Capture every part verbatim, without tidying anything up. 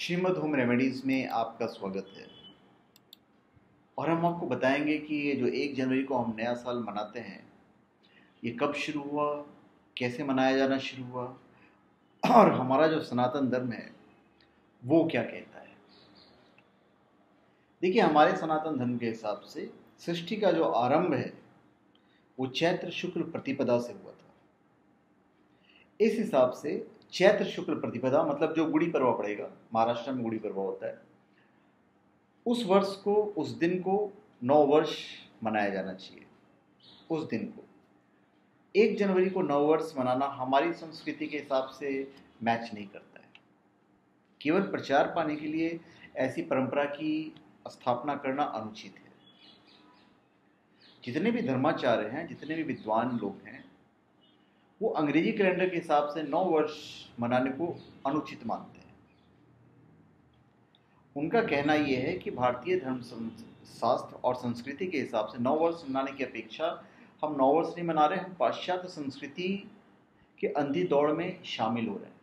Shrimad home remedies में आपका स्वागत है। और हम आपको बताएंगे कि ये जो एक जनवरी को हम नया साल मनाते हैं, ये कब शुरू हुआ, कैसे मनाया जाना शुरू हुआ, और हमारा जो सनातन धर्म है वो क्या कहता है। देखिए, हमारे सनातन धर्म के हिसाब से सृष्टि का जो आरंभ है वो चैत्र शुक्ल प्रतिपदा से हुआ था। इस हिसाब से चैत्र शुक्ल प्रतिपदा मतलब जो गुड़ी पर्वा पड़ेगा, महाराष्ट्र में गुड़ी पर्वा होता है, उस वर्ष को, उस दिन को नौ वर्ष मनाया जाना चाहिए। उस दिन को एक जनवरी को नौ वर्ष मनाना हमारी संस्कृति के हिसाब से मैच नहीं करता है। केवल प्रचार पाने के लिए ऐसी परंपरा की स्थापना करना अनुचित है। जितने भी धर्माचार्य हैं, जितने भी विद्वान लोग हैं, वो अंग्रेजी कैलेंडर के हिसाब से नौ वर्ष मनाने को अनुचित मानते हैं। उनका कहना यह है कि भारतीय धर्म शास्त्र और संस्कृति के हिसाब से नौ वर्ष मनाने की अपेक्षा हम नौ वर्ष नहीं मना रहे, हम पाश्चात्य संस्कृति के अंधी दौड़ में शामिल हो रहे हैं,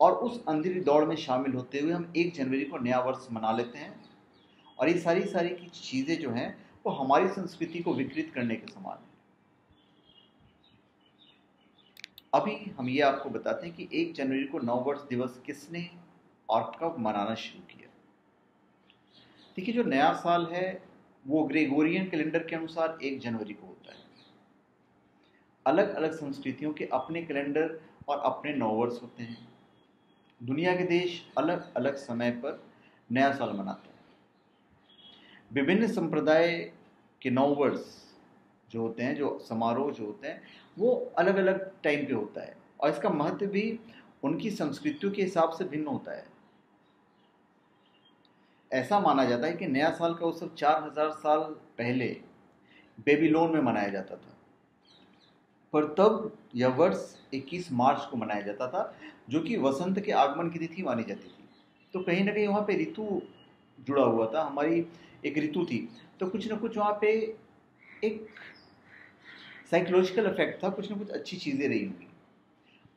और उस अंधी दौड़ में शामिल होते हुए हम एक जनवरी को नया वर्ष मना लेते हैं। और ये सारी सारी की चीज़ें जो हैं वो हमारी संस्कृति को विकृत करने के समान है। अभी हम ये आपको बताते हैं कि एक जनवरी को नव वर्ष दिवस किसने और कब मनाना शुरू किया। देखिए, जो नया साल है वो ग्रेगोरियन कैलेंडर के अनुसार एक जनवरी को होता है। अलग अलग संस्कृतियों के अपने कैलेंडर और अपने नव वर्ष होते हैं। दुनिया के देश अलग अलग समय पर नया साल मनाते हैं। विभिन्न संप्रदाय के नव वर्ष जो होते हैं, जो समारोह जो होते हैं, वो अलग अलग टाइम पे होता है, और इसका महत्व भी उनकी संस्कृतियों के हिसाब से भिन्न होता है। ऐसा माना जाता है कि नया साल का उत्सव चार हजार साल पहले बेबीलोन में मनाया जाता था, पर तब यह वर्ष इक्कीस मार्च को मनाया जाता था, जो कि वसंत के आगमन की तिथि मानी जाती थी। तो कहीं ना कहीं वहाँ पे ऋतु जुड़ा हुआ था, हमारी एक ऋतु थी, तो कुछ ना कुछ वहाँ पे एक साइकोलॉजिकल इफेक्ट था, कुछ ना कुछ अच्छी चीज़ें रही होंगी।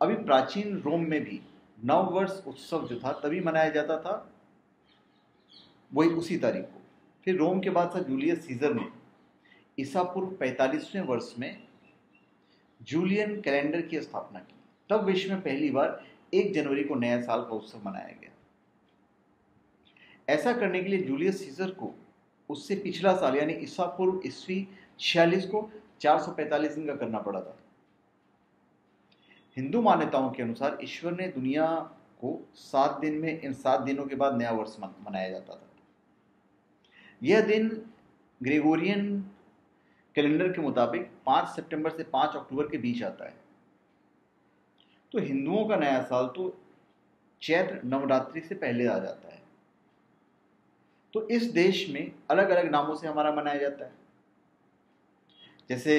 अभी प्राचीन रोम में भी नव वर्ष उत्सव जो था तभी मनाया जाता था, वही उसी तारीख को। फिर रोम के बाद से जूलियस सीजर ने ईसा पूर्व पैंतालीसवें वर्ष में जूलियन कैलेंडर की स्थापना की। तब विश्व में पहली बार एक जनवरी को नया साल का उत्सव मनाया गया। ऐसा करने के लिए जूलियस सीजर को उससे पिछला साल यानी ईसा पूर्व ईस्वी छियालीस को चार सौ पैंतालीस दिन का करना पड़ा था। हिंदू मान्यताओं के अनुसार ईश्वर ने दुनिया को सात दिन में, इन सात दिनों के बाद नया वर्ष मनाया जाता था। यह दिन ग्रेगोरियन कैलेंडर के मुताबिक पाँच सितंबर से पाँच अक्टूबर के बीच आता है। तो हिंदुओं का नया साल तो चैत्र नवरात्रि से पहले आ जाता है। तो इस देश में अलग अलग नामों से हमारा मनाया जाता है। जैसे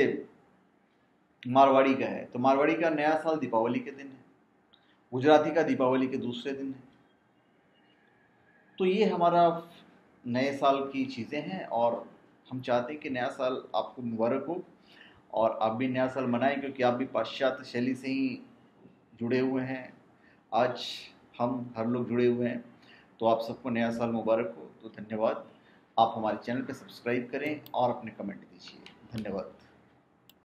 मारवाड़ी का है तो मारवाड़ी का नया साल दीपावली के दिन है, गुजराती का दीपावली के दूसरे दिन है। तो ये हमारा नए साल की चीज़ें हैं, और हम चाहते हैं कि नया साल आपको मुबारक हो और आप भी नया साल मनाएं, क्योंकि आप भी पाश्चात्य शैली से ही जुड़े हुए हैं। आज हम हर लोग जुड़े हुए हैं, तो आप सबको नया साल मुबारक हो। तो धन्यवाद। आप हमारे चैनल पर सब्सक्राइब करें और अपने कमेंट दीजिए। धन्यवाद।